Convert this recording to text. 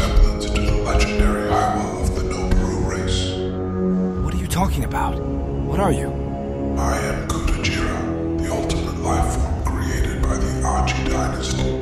resemblance to the legendary Aiwa of the Nomuru race. What are you talking about? What are you? I am Kutajira, the ultimate life form created by the Aji dynasty.